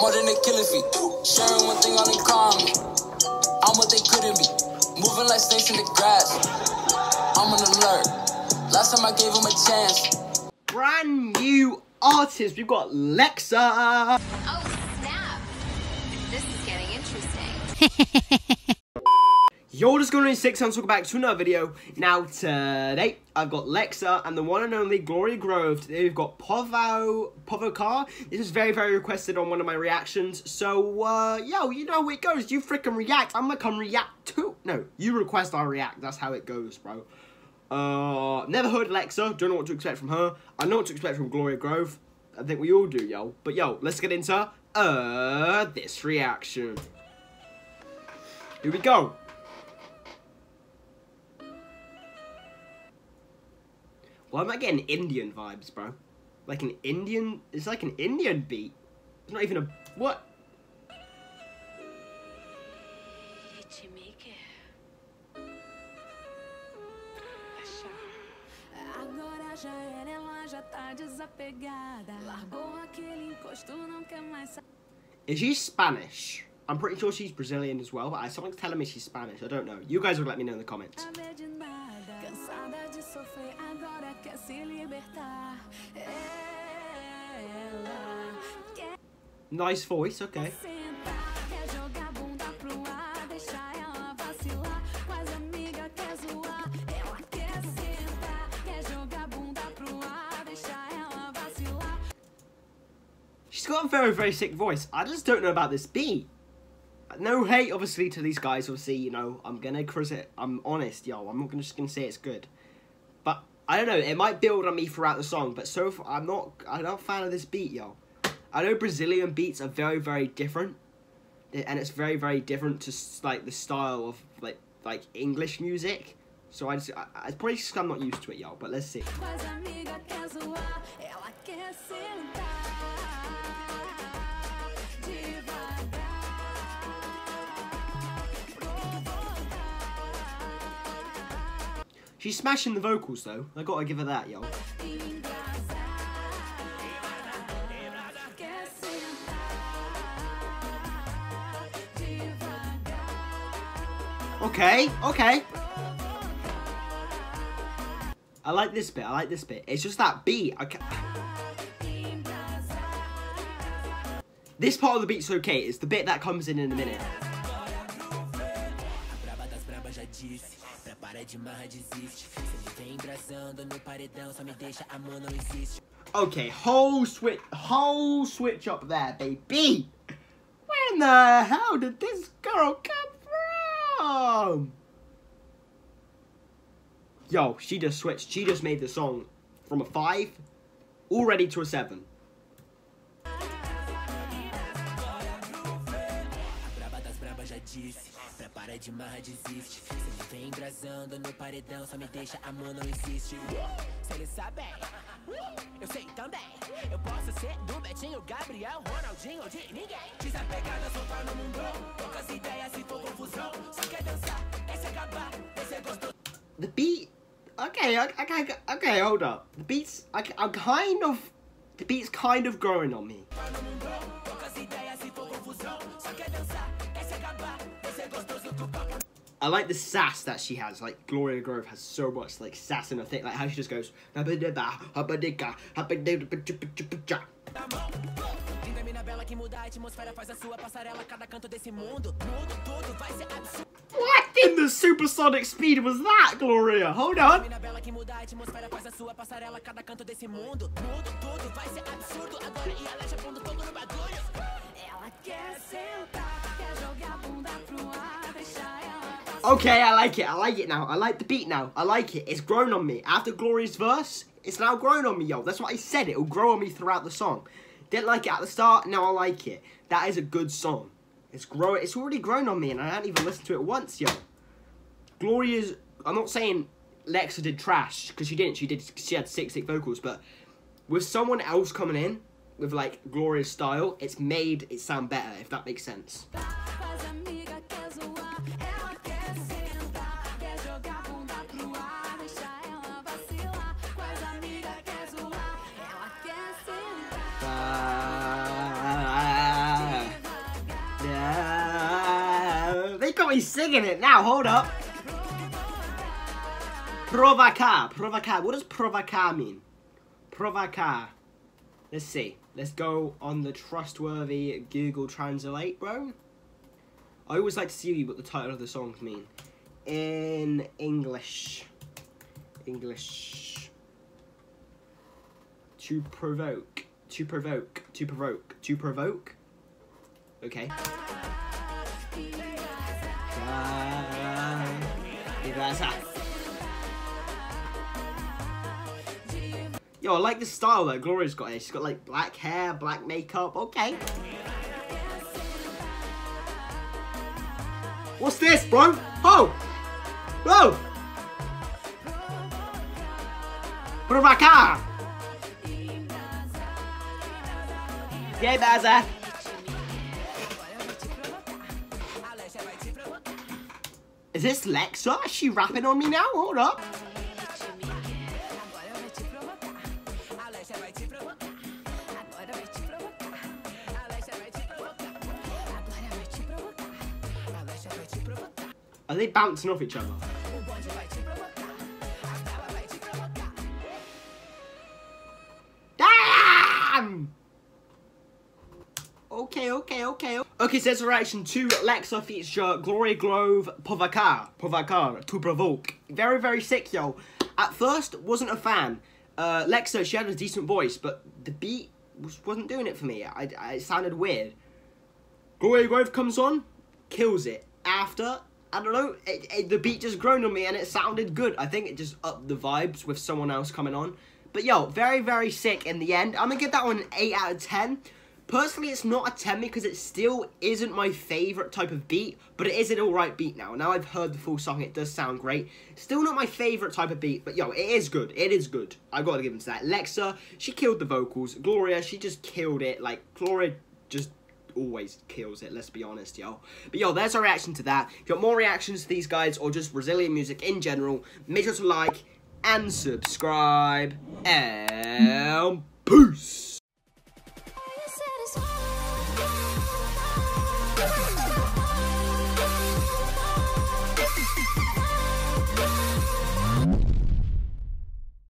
more than a killing feet. Sharing one thing on the common. I'm what they couldn't be. Moving like snakes in the grass. I'm on alert. Last time I gave him a chance. Brand new artist. We've got Lexa. Oh snap. This is getting interesting. Yo, what is going on, Gunner Six, and welcome back to another video. Now today, I've got Lexa and the one and only Gloria Groove. Today we've got Povokar. This is very, very requested on one of my reactions. So, yo, you know how it goes. You freaking react. I'm gonna come react too. No, you request, I react. That's how it goes, bro. Never heard Lexa. Don't know what to expect from her. I know what to expect from Gloria Groove. I think we all do, yo. But yo, let's get into this reaction. Here we go. Why am I getting Indian vibes, bro? Like an Indian... It's like an Indian beat. It's not even a... What? Is she Spanish? I'm pretty sure she's Brazilian as well, but someone's telling me she's Spanish. I don't know. You guys will let me know in the comments. Nice voice, okay. She's got a very, very sick voice. I just don't know about this beat. No hate, obviously, to these guys. Obviously, you know, I'm gonna crush it. I'm honest, yo. I'm not just gonna say it's good. But, I don't know, it might build on me throughout the song, but so far, I'm not a fan of this beat, yo. I know Brazilian beats are very, very different, and it's very, very different to, like, the style of, like English music. So I probably just, I'm not used to it, yo, but let's see. She's smashing the vocals though, I gotta give her that, yo. Okay, okay. I like this bit, I like this bit. It's just that beat. This part of the beat's okay, it's the bit that comes in a minute. Okay, whole switch up there, baby. When the hell did this girl come from? Yo, she just switched. She just made the song from a 5 already to a 7. The beat, okay, hold up. The beat's, the beat's kind of growing on me. I like the sass that she has. Like, Gloria Groove has so much, like, sass in her thing. Like, how she just goes... What in the supersonic speed was that, Gloria? Hold on. Okay, I like it now, I like the beat now, I like it, it's grown on me. After Gloria's verse, it's now grown on me, yo, that's what I said, it'll grow on me throughout the song. Didn't like it at the start, now I like it. That is a good song. It's already grown on me and I haven't even listened to it once, yo. Gloria's, I'm not saying Lexa did trash, because she didn't, she had sick vocals, but with someone else coming in, with like Gloria's style, it's made it sound better, if that makes sense. definitely singing it now. Hold up. Provocar. Provocar. What does provocar mean? Provocar. Let's see. Let's go on the trustworthy Google Translate, bro. I always like to see what the title of the songs mean. In English. English. To provoke. To provoke. To provoke. To provoke. Okay. Yo, I like the style that Gloria's got here. She's got like black hair, black makeup. Okay. What's this, bro? Ho! Whoa! Provocar! Yeah, Baza! Is this Lexa? Is she rapping on me now? Hold up! Are they bouncing off each other? Damn! Okay, okay, okay. Okay, so that's a reaction to Lexa feature Gloria Groove, Provocar. Provocar, to provoke. Very, very sick, yo. At first, wasn't a fan. Lexa, she had a decent voice, but the beat wasn't doing it for me. It sounded weird. Gloria Groove comes on, kills it. After... I don't know, the beat just grown on me and it sounded good. I think it just upped the vibes with someone else coming on. But yo, very, very sick in the end. I'm going to give that one an 8 out of 10. Personally, it's not a 10 because it still isn't my favourite type of beat. But it is an alright beat now. Now I've heard the full song, it does sound great. Still not my favourite type of beat, but yo, it is good. It is good. I've got to give them to that. Lexa, she killed the vocals. Gloria, she just killed it. Like, Gloria just... always kills it, let's be honest, yo. But yo, there's our reaction to that. If you want more reactions to these guys or just Brazilian music in general, make sure to like and subscribe, and peace.